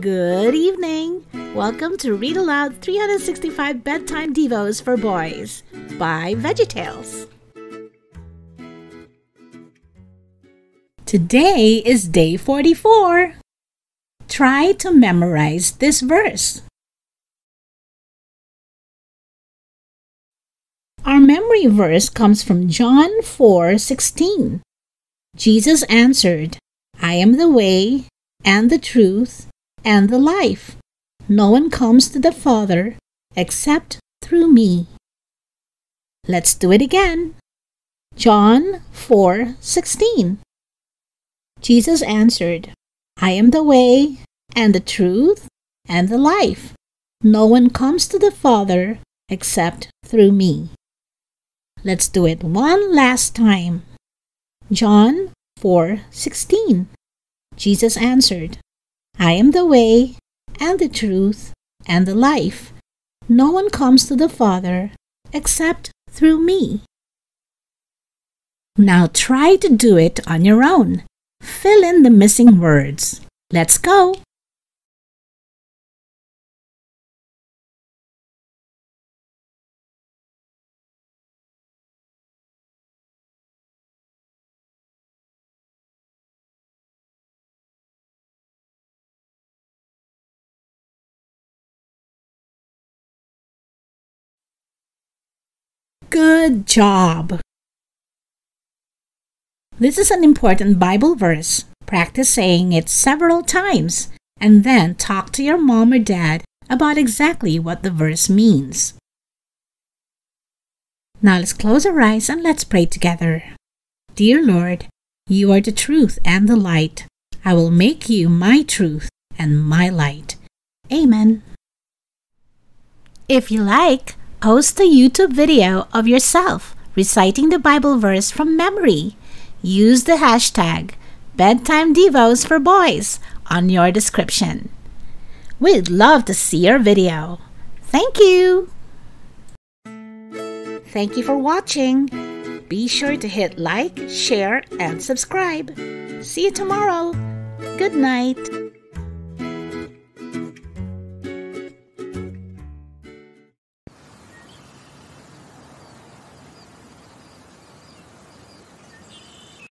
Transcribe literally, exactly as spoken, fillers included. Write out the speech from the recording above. Good evening! Welcome to Read Aloud three sixty-five Bedtime Devos for Boys by VeggieTales. Today is day forty-four. Try to memorize this verse. Our memory verse comes from John four sixteen. Jesus answered, "I am the way and the truth and the life. No one comes to the Father except through me." Let's do it again. John four sixteen. Jesus answered, "I am the way and the truth and the life. No one comes to the Father except through me." Let's do it one last time. John four sixteen. Jesus answered, "I am the way and the truth and the life. No one comes to the Father except through me." Now try to do it on your own. Fill in the missing words. Let's go! Good job! This is an important Bible verse. Practice saying it several times and then talk to your mom or dad about exactly what the verse means. Now let's close our eyes and let's pray together. Dear Lord, you are the truth and the light. I will make you my truth and my light. Amen. If you like, post a YouTube video of yourself reciting the Bible verse from memory. Use the hashtag Bedtime Devos for Boys on your description. We'd love to see your video. Thank you! Thank you for watching. Be sure to hit like, share, and subscribe. See you tomorrow. Good night.